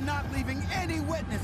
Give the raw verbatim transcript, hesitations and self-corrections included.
I'm not leaving any witness.